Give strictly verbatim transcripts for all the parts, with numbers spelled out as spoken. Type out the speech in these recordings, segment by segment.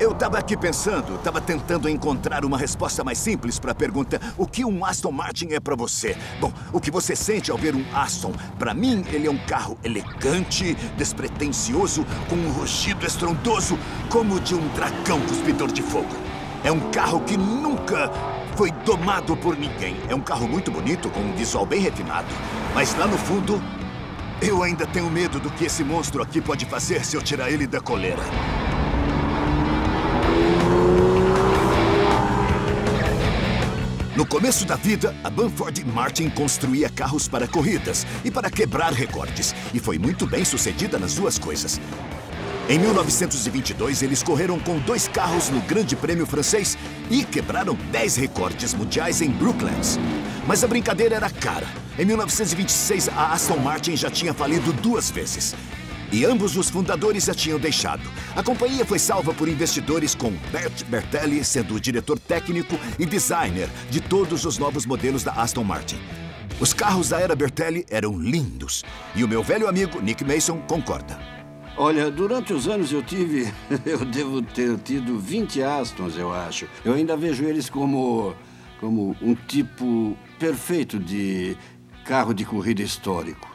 Eu tava aqui pensando, tava tentando encontrar uma resposta mais simples para a pergunta: o que um Aston Martin é para você? Bom, o que você sente ao ver um Aston? Para mim, ele é um carro elegante, despretensioso, com um rugido estrondoso, como de um dragão cuspidor de fogo. É um carro que nunca foi domado por ninguém. É um carro muito bonito, com um visual bem refinado. Mas lá no fundo, eu ainda tenho medo do que esse monstro aqui pode fazer se eu tirar ele da coleira. No começo da vida, a Bamford Martin construía carros para corridas e para quebrar recordes, e foi muito bem sucedida nas duas coisas. Em mil novecentos e vinte e dois, eles correram com dois carros no Grande Prêmio Francês e quebraram dez recordes mundiais em Brooklands. Mas a brincadeira era cara. Em mil novecentos e vinte e seis, a Aston Martin já tinha falido duas vezes. E ambos os fundadores já tinham deixado. A companhia foi salva por investidores, com Bert Bertelli sendo o diretor técnico e designer de todos os novos modelos da Aston Martin. Os carros da era Bertelli eram lindos. E o meu velho amigo Nick Mason concorda. Olha, durante os anos eu tive... eu devo ter tido vinte Astons, eu acho. Eu ainda vejo eles como... como um tipo perfeito de carro de corrida histórico.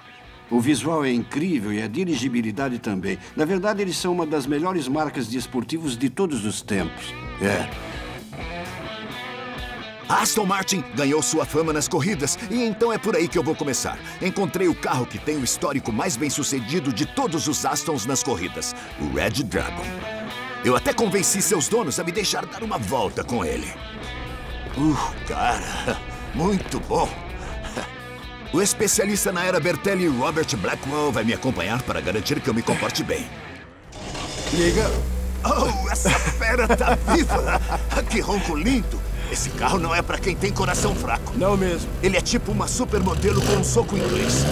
O visual é incrível e a dirigibilidade também. Na verdade, eles são uma das melhores marcas de esportivos de todos os tempos. É. A Aston Martin ganhou sua fama nas corridas, e então é por aí que eu vou começar. Encontrei o carro que tem o histórico mais bem sucedido de todos os Astons nas corridas, o Red Dragon. Eu até convenci seus donos a me deixar dar uma volta com ele. Uh, cara, muito bom. O especialista na era Bertelli, Robert Blackwell, vai me acompanhar para garantir que eu me comporte bem. Liga. Oh, essa fera tá viva! Que ronco lindo! Esse carro não é para quem tem coração fraco. Não mesmo. Ele é tipo uma supermodelo com um soco inglês.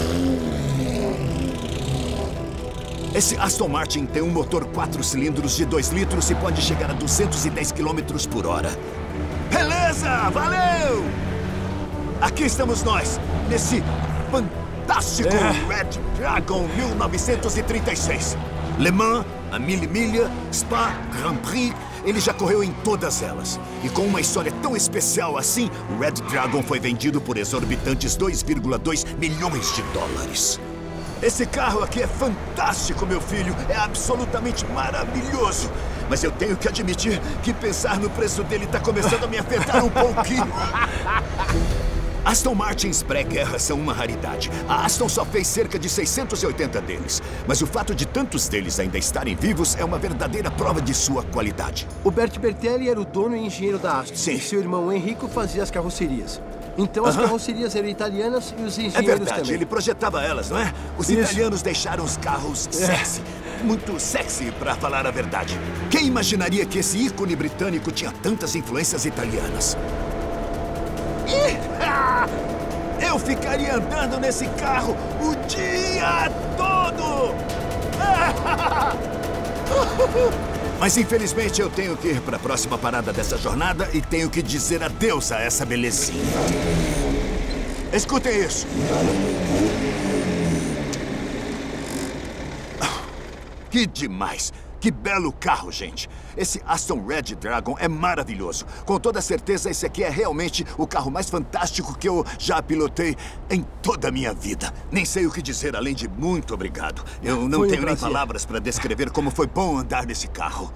Esse Aston Martin tem um motor quatro cilindros de dois litros e pode chegar a duzentos e dez quilômetros por hora. Beleza! Valeu! Aqui estamos nós, nesse fantástico é. Red Dragon mil novecentos e trinta e seis. Le Mans, a Mille Miglia, Spa, Grand Prix, ele já correu em todas elas. E com uma história tão especial assim, o Red Dragon foi vendido por exorbitantes dois vírgula dois milhões de dólares. Esse carro aqui é fantástico, meu filho. É absolutamente maravilhoso. Mas eu tenho que admitir que pensar no preço dele tá começando a me afetar um pouquinho. Aston Martins pré-guerra são uma raridade. A Aston só fez cerca de seiscentos e oitenta deles. Mas o fato de tantos deles ainda estarem vivos é uma verdadeira prova de sua qualidade. O Bert Bertelli era o dono e engenheiro da Aston. Sim. E seu irmão Henrico fazia as carrocerias. Então as uh-huh. carrocerias eram italianas e os engenheiros também. É verdade, também. Ele projetava elas, não é? Os Isso. italianos deixaram os carros é. sexy. Muito sexy, para falar a verdade. Quem imaginaria que esse ícone britânico tinha tantas influências italianas? Eu ficaria andando nesse carro o dia todo! Mas infelizmente eu tenho que ir para a próxima parada dessa jornada e tenho que dizer adeus a essa belezinha. Escutem isso! Que demais! Que belo carro, gente! Esse Aston Red Dragon é maravilhoso. Com toda certeza, esse aqui é realmente o carro mais fantástico que eu já pilotei em toda a minha vida. Nem sei o que dizer, além de muito obrigado. Eu não tenho nem palavras para descrever como foi bom andar nesse carro.